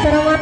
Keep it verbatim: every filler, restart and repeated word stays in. Boleh